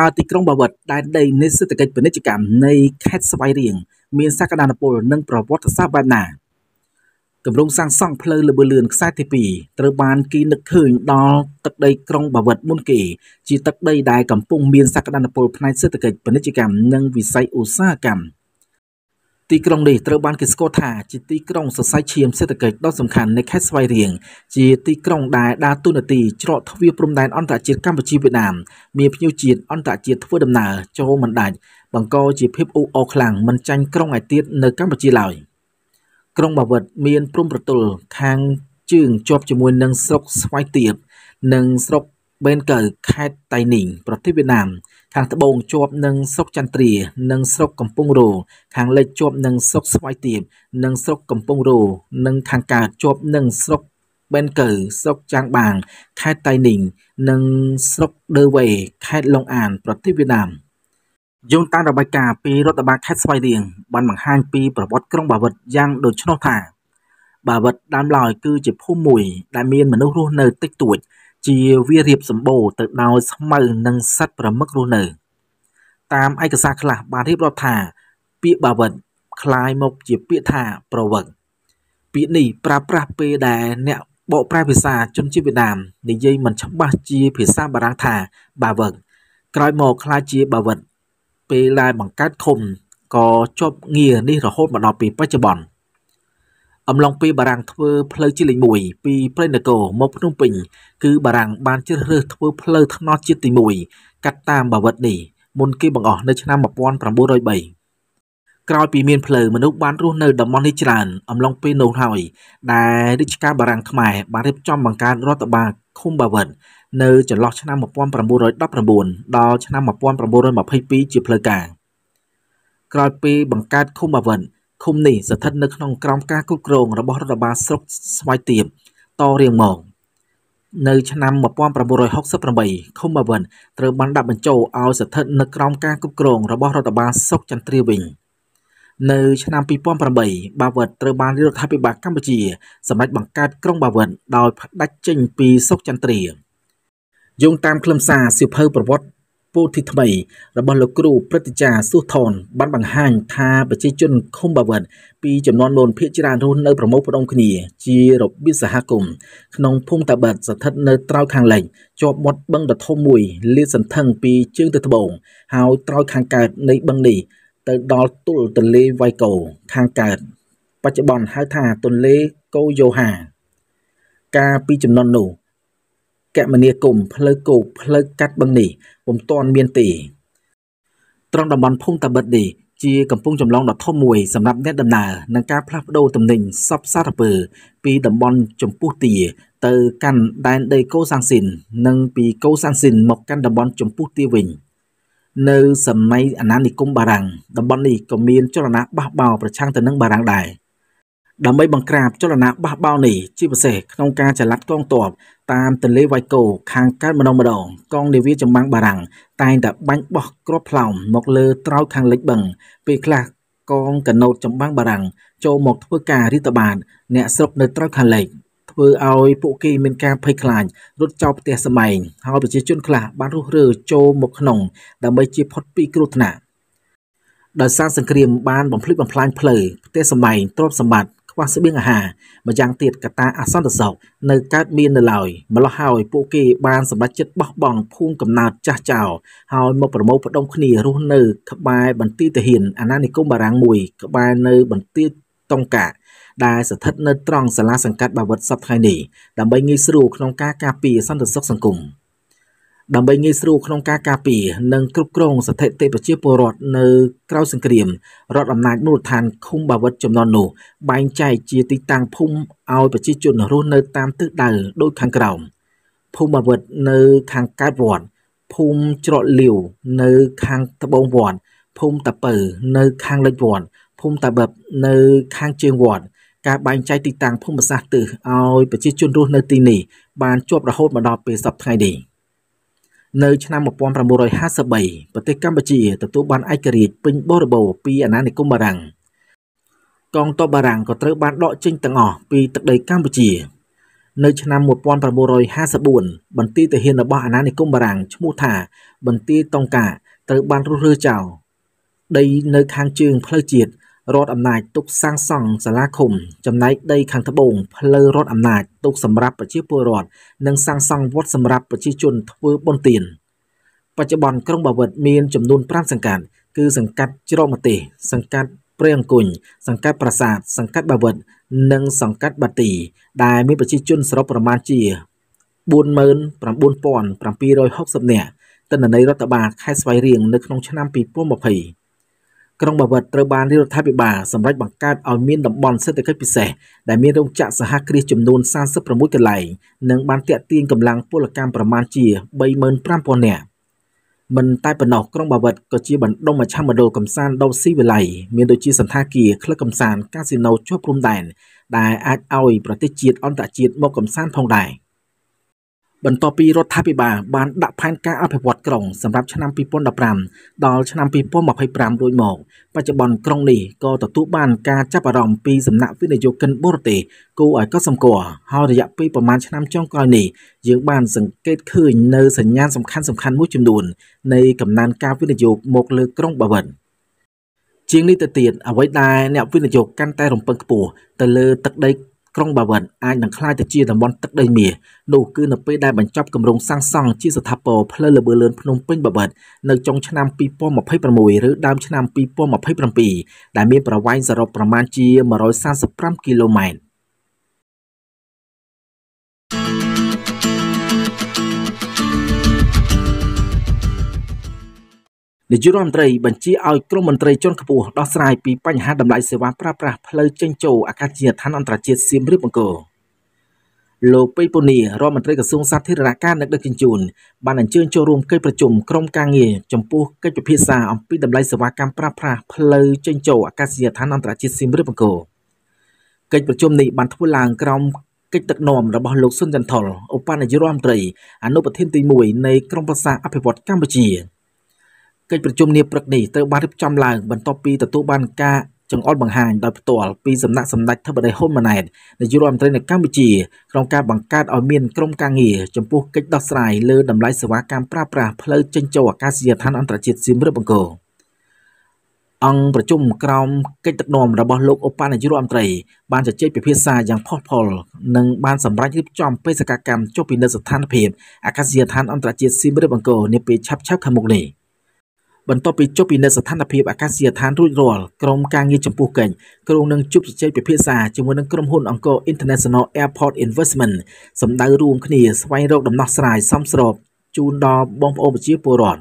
อาติกรงบวชได้ในนิสิตเกิดเป็นนิจกรรมในแคสไวเรียงมีสักดานโปลนั่งประวัติศาสตร์แบบหนากำลังสร้างซ่องเพลินระเบิดเรือนสายทีปีตระบานกีนักเขื่อนดอตักได้กรงบวชมุนกีจีตักได้ได้กำปงมีสักดานโปลในนิสิตเกิดเป็นนิจกรรมนั่งวิสัยอุตสาหกรรมตีกรงดีตระบานกิสโกธาจีตีกรงสดใสเชียมเศรษฐกิจด้านสำคัญในแคสไวเรียงจีตีกรงได้ดาตุนตีเจาะทวีปรมแดนอันตรจีกัมพูชีเวียดนามมีพิวจีอันตรจีทวีดำนาโจมันได้บางกอจีเพ็บอูอคลังมันจังกรงไอเตียในกัมพูชีลอยกรงบวชเมียนพรมประตูทางจึงจบจมวยนังสกสไวเตียบนังสกเบนเกิดแคสไตหนิงประเทศเวียดนามทางตะบงจวบหนึ่งซกจันทรีหนึ่งซกกำปงโรทางเล็กจวบหนึ่งซกสวายตีบหนึ่งซกกำปงโรหนึ่งทางกาจวบหนึ่งซกเบนเกอร์ซกจางบางแค่ไตหนิงหนึ่งซกเดอเวแค่ลงอ่านประเทศเวียดนามยงตาดาบากาปีรถตะบาแค่สวายเดียงบันหมังห้างปีประวัติกรงบาบดย่างโดยชนกถ่าบาบดดามลอยคือจีบผู้มุยดามีนเหมือนรูเนอติดตุ่ยจีวิริบสมบูรณ์ติดดาวสมัยนังสัตประมักรูเนอตามไอกษัตริย์ละบาทิบรอธาปีบาวันคลายมกจีปีธาประวัติปีนี้ปราปราเปดาเนี่ยโบปราพิษาจนจีเวียดนามในยี่มันชับบาจีพิษาบารังธาบาวันกลายมกคลายจีบาวันเปลายบังการคมก็จบเงียนี่เราโคตรมาดอปีปัจจุบันอำลองปีบารังทเวเพลจิลิมุยปีเพลนโกมพนุ่มปิงคือบารังบานเจริญทเวเพลทนอจิติมุยกัดตามบวชนี่มุนกีบังออกในชนะมาปอนประมุรอยใบกลายปีเมียนเพลมนุษย์บ้านรุ่นเนอร์ดมอนนิจรันอำลองปีโนหอยได้ดิชกาบารังขมายบาริบจอมบังการรอตบาคุ้มบวชเนอจะลอกชนะมาปอนประมุรอยดับประบุนดอชนะมาปอนประมุรอยมาพายปีจีเพลกากลายปีบังการคุ้มบวชคุมหนีสะทัดนึกนองกรองการกุกโรงระบบรัฐบาลสกสไวเตียบต่อเรียงมองในชนามมาป้อมประบุรอยฮอกซับประบายคุมบวชเติมบรรดาบรรโจเอาสะทัดนึกกรองการกุกโรงระบบรัฐบาลสกจันทรีวิงในชนามปีป้อมประบายบวชเติมบรรดารัฐบาลกัมพูชีสมัยบังการกรองบวชโดยพัดดัชจิงปีสกจันทรียงตามคลำซาสิเพอประวัติปูทิทมัยระบบลกรูปฏิจาสุธรบ้านบางห้างทาประชาชนคมบวชปีจำนวนมนพิจารณาทุนในประมุขพระองค์นี้จีรบวิสหกรรมขนมพุ่มตะบัดสัทธเนตราวคางไหลจบหมดบังดัดทมวยลิสันทังปีเชื่องตะบงหาวตราวคางเกิดในบังนี้ตะดอตุลตะเลไวโกคางเกิดปัจจุบันหาทาตนเลโกโยหากาปีจำนวนหนูแกะมันเนียกลุ่มเพลกูเพลกัดบังหนีผมตอนเมียนตีตรงดำบอลพุ่งตะบัดดีจีกับพุ่งจำลองดอกท่อมวยสำหรับแนดดำนาหนังกาพลับโดตำหนิงซับซาตะเปอร์ปีดำบอลจมพูตีเตอกันแดนเดโกสังสินนังปีโกสังสินหมกกันดำบอลจมพูตีวิ่งเนื้อสมัยอนานิคมบารังดำบอลนี้ก็มีนจรณะบ้าเบาประชังแต่นังบารังได้ดำไม่บังกราบจรณะบ้าเบาหนีจีบเสกนองการจะลักต้องตอบตามตะเลไวโกคางการมนองมดองกองเดวิจำบังบารังตายแต่บังบอกกรอบเผาหมกเลอเต้าคางเล็กบังปีกลากกองกันโนจำบังบารังโจหมกทเวการิตบาลเนสรบในเต้าคางเล็กทเวเอาปุกีเมนกาไพคลานรถเจ้าเตะสมัยเอาไปจีจุนขลาบารุเรือโจหมกขนมดำไม่จีพอดปีกรุตนาดาสร้างสังเกตบ้านบ่มพลิกบ่มพลานเพลยเตะสมัยตรอบสมบัติว่าเสบียงอาหารมายังเตียดกตาอาซอนตะเสาในการมีนลอยมาล่อหอยปุกีบานสำหรับจิตบกบองพุ่งกำนาดจ้าเจ้าหอยมาประมงประดงขณีรุ่นเนอขบายบันตีตะหินอนานิคมบารางมุยขบายเนอบันตีตองกะได้สะทัดเนอตรองสาราสังกัดบาวัดซับไทยนี่ดำใบงี้สรุขนองกากาปีซ่อนตะซกสังกุมดำใบงี้สรุขนองกากาปีนังกรุบกรงสะเทเตปเชียปรอดเนอเกล้าสังเกตรอดอำนาจมูลฐานคุมบวชจำนวนหนูใบใจจีติตังพุ่มเอาปจิจุนรุ่นเนอตามตึกดาวโดยทางกล่าวพุ่มบวชเนอทางการวอดพุ่มจรดเหลียวเนอทางตะบงวอดพุ่มตะเปิดเนอทางเลยวอดพุ่มตะแบบเนอทางเจียงวอดการใบใจติตังพุ่มประสาทตื่อเอาปจิจุนรุ่นเนอตีหนีบานจวบระโหดมาดอเปสับไทยดีในชนะมาปอนประมุรอย57ประเทศกัมพูชีตัดตัวบ้านไอเกรีดเป็นบริบูรณ์ปีอนานิคมบารังกองต่อบารังก็เติร์บบ้านดอกจิงตังอปีตัดใดกัมพูชี ในชนะมวดปอนประโบรอย54บันตีแต่เห็นระบาดนั้นในก้มบารังชมูธาบันตีต้องกะเติบบานรุ่งเรืองเจ้าได้ในคางจึงเพลจิตรถอำนาจตุกสร้างส่องสารคมจำนายได้ขังทบงเพลรถอำนาจตุกสำรับประชิดปวดนังสร้างส่องวัดสำรับประชิดจนทเวบนตีนปัจจุบันกรงบวชมีจำนวนพระสังกัดคือสังกัดจิโรมติสังกัดเปรียงกุญสังกัดปราสาทสังกัดบวชนังสังกัดบัติได้มีประชิดจนสรประมาณจีบุญเมินปรำบุญปอนปรำปีรอยหกสเนี่ยตั้งแต่ในรัฐบาลค่ายสวายเรียงนึกน้องชนะปีป้อมภัยกรงบวชเตอร์บานที่รัฐบิบาสำหรับบังการเอาเมียนดับบอลเซตเตอร์กัดพิเศษได้เมียนรงจักรสหครีจำนวนสร้างสับประมุขกันไหลนังบานเตะตีนกำลังพลการประมาณจีใบเมินปรำปอนเนี่ยมันใต้ปนอกกรงบวชก็จีบันดงมาช่างมาโดกำซานดาวซีเวลัยเมียนโดยจีสันทากีคลักกำซานคาสิโนชั่วพรมแดนได้อาจเอาประเทศจีนอันตรจีนมากกำซานพองได้บรรทปีรถทัพปีบาบานดับพันการอภิวัตกรงสำหรับชนะปีป้นดับรำดอลชนะปีป้นมาภัยปรามโดยหมอกปัจจุบันกรงนี้ก็ต่อตู้บ้านการจับประรองปีสำนักวิทยุกันโบรติกูไอก็สมกัวเฮาระยะปีประมาณชนะจ้องกรณีเยื้องบ้านสังเกตขึ้นในสัญญาณสำคัญมุ่งจำนวนในกำนันการวิทยุหมกเลือกกรงบวชเชียงนี้ตะเตียนเอาไว้ได้แนววิทยุกันแต่หลงเปิงกปูแต่เลือตักได้กรงบวชอาจหนังคล้ายแต่จีดำบอลตักได้เมียดูคือนไปได้บรรจบกำลังสร้างสรรค์ที่สถาปน์เพลิดเบือเลินพนมเป็นบวชในจงชนะปีป้อมมาให้ประมวยหรือดามชนะปีป้อมมาให้ประปีได้มีประวัยสระประมาณจีมาร้อยสามสิบสามกิโลเมตรในยุโรปไทยบัญชีเอากรมบัญชีจนขบวนดอสไลปีปัญหาดำไหลเสวะปราปราเพลย์เจงโจอาคาเจียทันอันตรเจียซิมริบังโกโลเปย์ปนีรอบัญชีกระทรวงสาธารณการนักเด็กกินจูนบันอันเชิญโจรวมเกย์ประชุมกรมการเงินจำปูเกย์ประพิษาอัมพีดำไหลเสวะการปราปราเพลย์เจงโจอาคาเจียทันอันตรเจียซิมริบังโกเกย์ประชุมในบันทุลางกรมเกย์ตักนอมระบอบโลกสุนทรทอลอุปนายยุโรปไทยอนุประเทศตีมวยในกรมภาษาอภิวัตกัมพูชีเกิดประชุมเนี่ยประกนิเตอร์บาริบจำลางบรรทปีต่อตู้บ้านกาจังออดบังหานดอยตัวปีสำนักสำนักทับบันไดโฮมมาแนดในยุโรปไทยในกัมพูชีกองการบังการเอาเมียนกรมการเงินจำพวกเกิดดอกสายเลือดดำไหลสวากามปราปราเพลย์เจงโจวกาเซียทันอันตรจิตซิมเบอร์บังโกอังประชุมกรมเกิดตัดนอมระบอบโลกโอปาในยุโรปไทยบ้านจะเจ็บไปเพียซาอย่างพอดพอลหนึ่งบ้านสำรักริบจอมไปสกัดกรรมโจปีเนสถานเพลอาคาเซียทันอันตรจิตซิมเบอร์บังโกในปีชับขมุกนี้บรรทปีจบปีในสถานภีบอากาศยานรุ่ยรอลกรมการเงินจำปูเก่งกรมนังจุบใจไปเพียซาจำนวนนังกรมหุ้นอังกอร์อินเตอร์เนชั่นแนลแอร์พอร์ตอินเวสท์เมนต์สำนักรวมคณีสไวโรกดำนักสลายซ้ำสลบจูนดอบอมโอปจิโปรอน